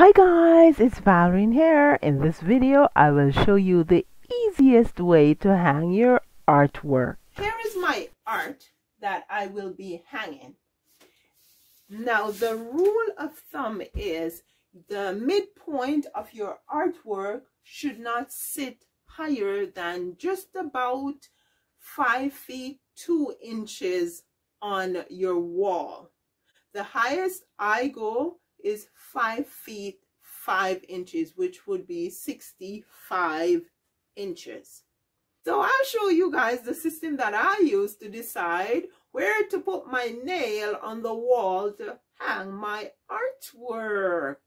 Hi guys, it's Valrine here. In this video I will show you the easiest way to hang your artwork. Here is my art that I will be hanging. Now the rule of thumb is the midpoint of your artwork should not sit higher than just about 5 feet 2 inches on your wall. The highest I go is 5 feet 5 inches, which would be 65 inches. So I'll show you guys the system that I use to decide where to put my nail on the wall to hang my artwork.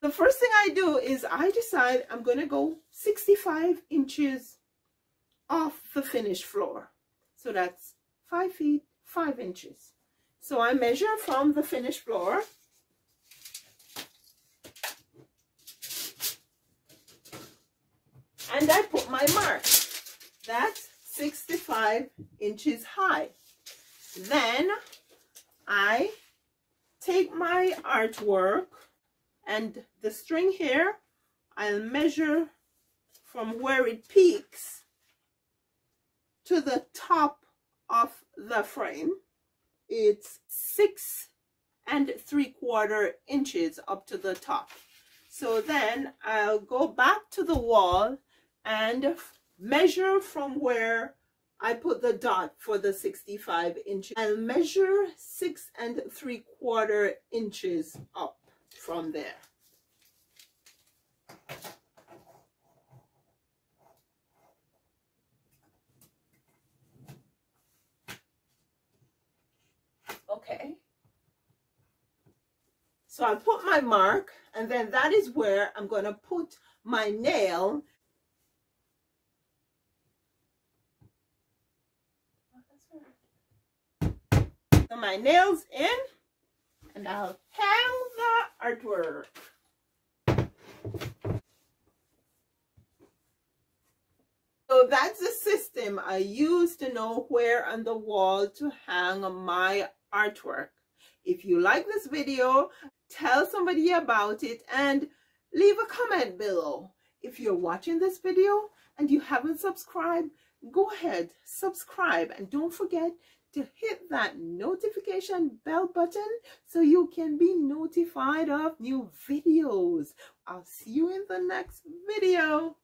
The first thing I do is I decide I'm going to go 65 inches off the finished floor. So that's 5 feet 5 inches. So I measure from the finished floor. And I put my mark. That's 65 inches high. Then I take my artwork and the string here, I'll measure from where it peaks to the top of the frame. It's 6 3/4 inches up to the top. So then I'll go back to the wall and measure from where I put the dot for the 65 inches. I'll measure 6 3/4 inches up from there. Okay. So I put my mark, and then that is where I'm going to put my nail. So my nail's in, and I'll hang the artwork. So that's the system I use to know where on the wall to hang my artwork. If you like this video, tell somebody about it and leave a comment below. If you're watching this video and you haven't subscribed, go ahead, subscribe, and don't forget to hit that notification bell button so you can be notified of new videos. I'll see you in the next video.